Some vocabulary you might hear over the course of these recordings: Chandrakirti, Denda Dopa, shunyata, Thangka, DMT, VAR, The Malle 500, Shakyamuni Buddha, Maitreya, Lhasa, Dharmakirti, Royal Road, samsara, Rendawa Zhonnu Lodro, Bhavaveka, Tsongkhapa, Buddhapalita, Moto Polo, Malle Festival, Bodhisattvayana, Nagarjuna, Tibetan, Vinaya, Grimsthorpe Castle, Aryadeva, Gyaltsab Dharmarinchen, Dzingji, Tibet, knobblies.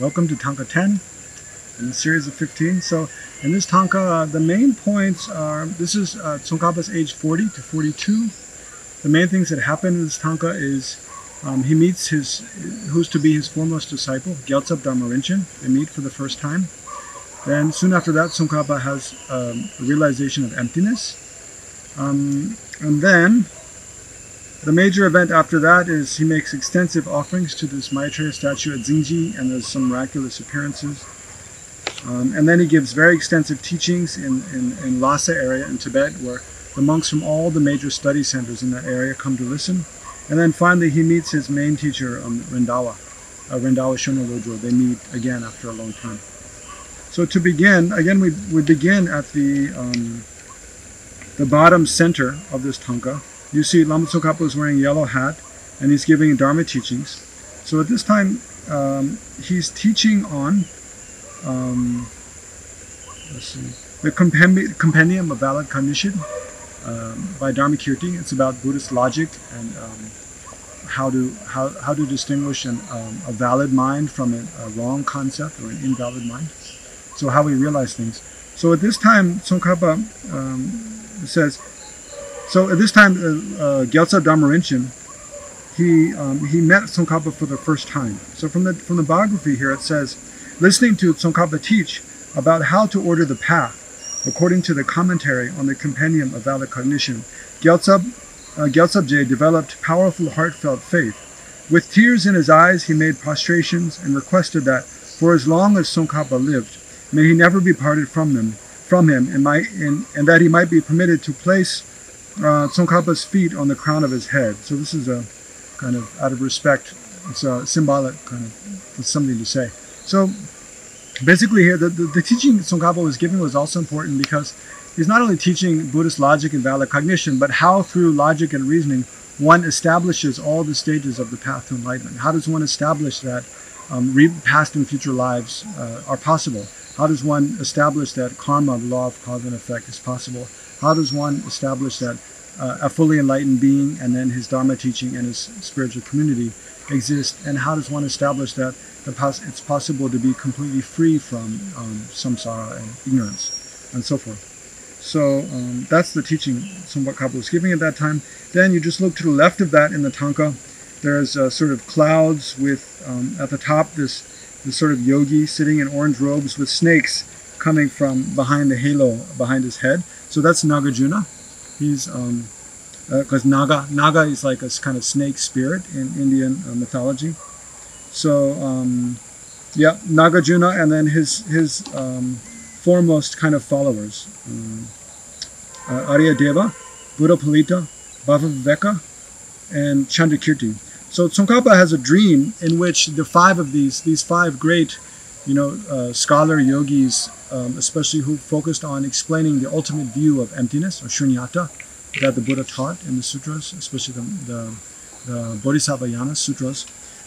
Welcome to Tanka 10 in the series of 15. So in this Tanka, the main points are, this is Tsongkhapa's age 40 to 42. The main things that happen in this Tanka is he meets his, who's to be his foremost disciple, Gyaltsab Dharmarinchen. They meet for the first time. Then soon after that, Tsongkhapa has a realization of emptiness. And then the major event after that is he makes extensive offerings to this Maitreya statue at Dzingji, and there's some miraculous appearances. And then he gives very extensive teachings in Lhasa area in Tibet, where the monks from all the major study centers in that area come to listen. And then finally he meets his main teacher, Rendawa Zhonnu Lodro. They meet again after a long time. So to begin, again we begin at the bottom center of this Tanka. You see Lama Tsongkhapa is wearing a yellow hat and he's giving Dharma teachings. So at this time, he's teaching on the Compendium of Valid Cognition by Dharmakirti. It's about Buddhist logic and how to distinguish a valid mind from a wrong concept or an invalid mind. So how we realize things. So at this time, Tsongkhapa says, so at this time, Gyaltsab Dharmarinchen, he met Tsongkhapa for the first time. So from the biography here, it says, listening to Tsongkhapa teach about how to order the path, according to the commentary on the Compendium of Valid Cognition, Gyaltsabje developed powerful heartfelt faith. With tears in his eyes, he made prostrations and requested that, for as long as Tsongkhapa lived, may he never be parted from him, and that he might be permitted to place Tsongkhapa's feet on the crown of his head. So this is a kind of, out of respect, it's a symbolic kind of, it's something to say. So basically here, the teaching Tsongkhapa was giving was also important because he's not only teaching Buddhist logic and valid cognition, but how through logic and reasoning one establishes all the stages of the path to enlightenment. How does one establish that past and future lives are possible? How does one establish that karma, the law of cause and effect, is possible? How does one establish that a fully enlightened being and then his Dharma teaching and his spiritual community exist? And how does one establish that it's possible to be completely free from samsara and ignorance and so forth? So that's the teaching Tsongkhapa was giving at that time. Then you just look to the left of that in the Tanka. There's sort of clouds with, at the top, this sort of yogi sitting in orange robes with snakes coming from behind the halo, behind his head. So that's Nagarjuna. He's, because Naga is like a kind of snake spirit in Indian mythology. So, yeah, Nagarjuna, and then his foremost kind of followers. Aryadeva, Buddhapalita, Bhavaveka, and Chandrakirti. So Tsongkhapa has a dream in which the five of these five great, scholar yogis, especially who focused on explaining the ultimate view of emptiness or shunyata that the Buddha taught in the sutras, especially the Bodhisattvayana sutras.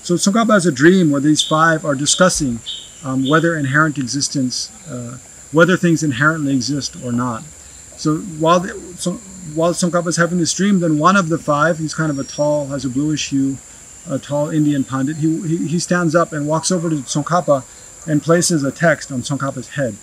So Tsongkhapa has a dream where these five are discussing whether things inherently exist or not. So while Tsongkhapa is having this dream, then one of the five, he's kind of has a bluish hue, a tall Indian pundit, he stands up and walks over to Tsongkhapa and places a text on Tsongkhapa's head.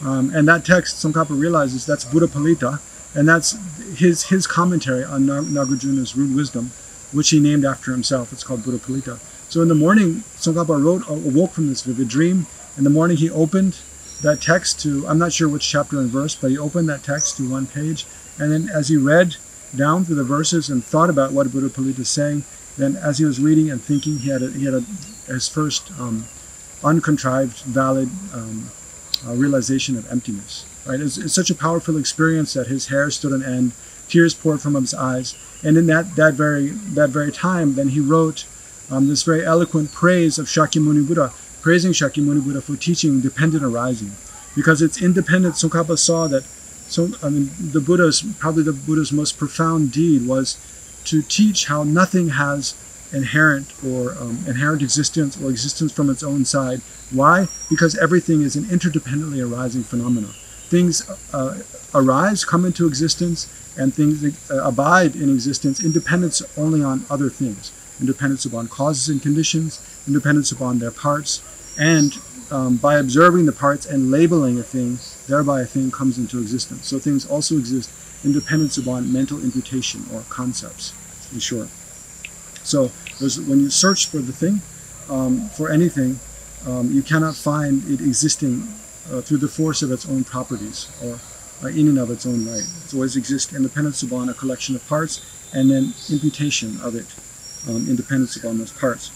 And that text, Tsongkhapa realizes that's Buddhapalita, and that's his commentary on Nagarjuna's rude wisdom, which he named after himself. It's called Buddhapalita. So in the morning, Tsongkhapa awoke from this vivid dream. In the morning, he opened that text to, I'm not sure which chapter and verse, but he opened that text to one page. And then as he read down through the verses and thought about what Buddhapalita is saying, then as he was reading and thinking, he had his first uncontrived, valid realization of emptiness. Right? It's such a powerful experience that his hair stood on end, tears poured from his eyes, and in that very time, then he wrote this very eloquent praise of Shakyamuni Buddha, praising Shakyamuni Buddha for teaching dependent arising, because it's independent. Tsongkhapa saw that. So I mean, the Buddha's most profound deed was to teach how nothing has inherent existence or existence from its own side. Why? Because everything is an interdependently arising phenomena. Things arise, come into existence, and things abide in existence, independence only on other things, independence upon causes and conditions, independence upon their parts, And by observing the parts and labeling a thing, thereby a thing comes into existence. So things also exist in dependence upon mental imputation or concepts, in short. So when you search for the thing, for anything, you cannot find it existing through the force of its own properties or in and of its own right. It always exists in dependence upon a collection of parts and then imputation of it, in dependence upon those parts.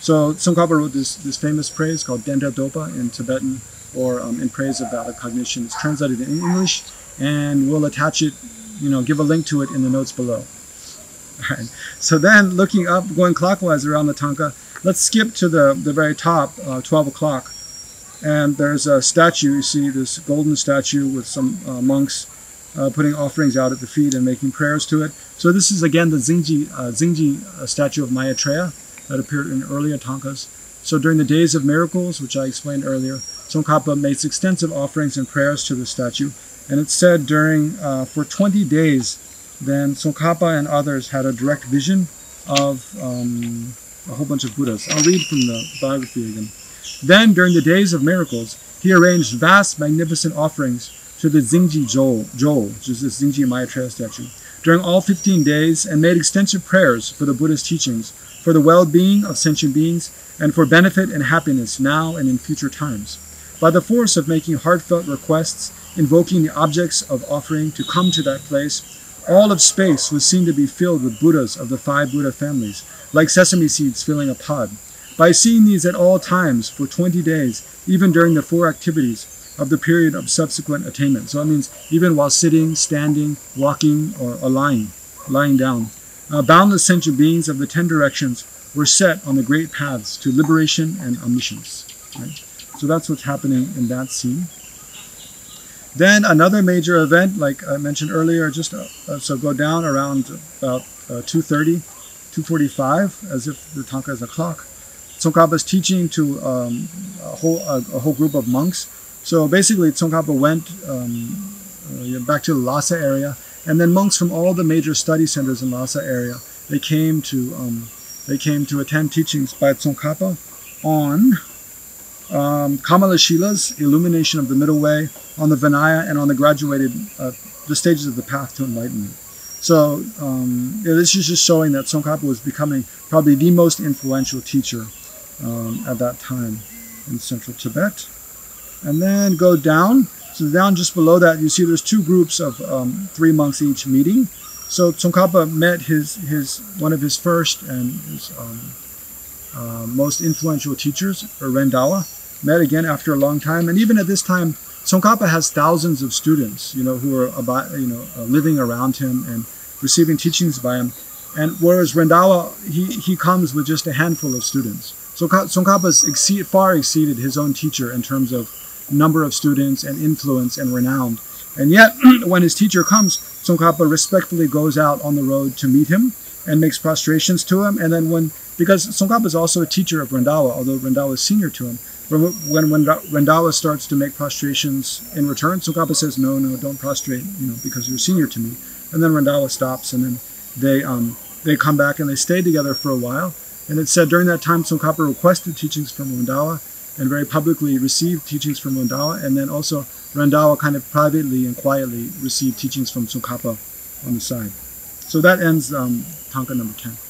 So Tsongkhapa wrote this famous praise called Denda Dopa in Tibetan, or in praise of valid cognition. It's translated in English, and we'll attach it, give a link to it in the notes below. All right. So then, looking up, going clockwise around the Thangka, let's skip to the very top, 12 o'clock. And there's a statue, you see this golden statue with some monks putting offerings out at the feet and making prayers to it. So this is again the Dzingji statue of Maitreya that appeared in earlier Thangkas. So during the days of miracles, which I explained earlier, Tsongkhapa makes extensive offerings and prayers to the statue. And it's said during, for 20 days, then Tsongkhapa and others had a direct vision of a whole bunch of Buddhas. I'll read from the biography again. Then, during the days of miracles, he arranged vast, magnificent offerings to the Dzingji Jol, which is the Dzingji Maitreya statue, during all 15 days, and made extensive prayers for the Buddha's teachings, for the well-being of sentient beings, and for benefit and happiness now and in future times. By the force of making heartfelt requests, invoking the objects of offering to come to that place, all of space was seen to be filled with Buddhas of the 5 Buddha families, like sesame seeds filling a pod. By seeing these at all times for 20 days, even during the 4 activities of the period of subsequent attainment. So that means even while sitting, standing, walking, or lying down, boundless sentient beings of the 10 directions were set on the great paths to liberation and omniscience. Right? So that's what's happening in that scene. Then another major event, like I mentioned earlier, just so go down around about 2:30, 2:45, as if the Thangka is a clock. Tsongkhapa's teaching to a whole group of monks. So basically, Tsongkhapa went back to the Lhasa area, and then monks from all the major study centers in Lhasa area, they came to attend teachings by Tsongkhapa on Kamalashila's illumination of the middle way, on the Vinaya, and on the graduated the stages of the path to enlightenment. So this is just showing that Tsongkhapa was becoming probably the most influential teacher at that time in central Tibet. And then go down. So down just below that, you see there's 2 groups of 3 monks each meeting. So Tsongkhapa met one of his first and his most influential teachers, Rendawa. Met again after a long time, and even at this time, Tsongkhapa has thousands of students, who are living around him and receiving teachings by him. And whereas Rendawa, he comes with just a handful of students. So Tsongkhapa's far exceeded his own teacher in terms of number of students and influence and renown. And yet, when his teacher comes, Tsongkhapa respectfully goes out on the road to meet him and makes prostrations to him. And then because Tsongkhapa is also a teacher of Rendawa, although Rendawa is senior to him, when Rendawa starts to make prostrations in return, Tsongkhapa says, no, don't prostrate, because you're senior to me. And then Rendawa stops, and then they come back and they stay together for a while. And it said during that time, Tsongkhapa requested teachings from Rendawa and very publicly received teachings from Rendawa. And then also Rendawa kind of privately and quietly received teachings from Tsongkhapa on the side. So that ends Thangka number 10.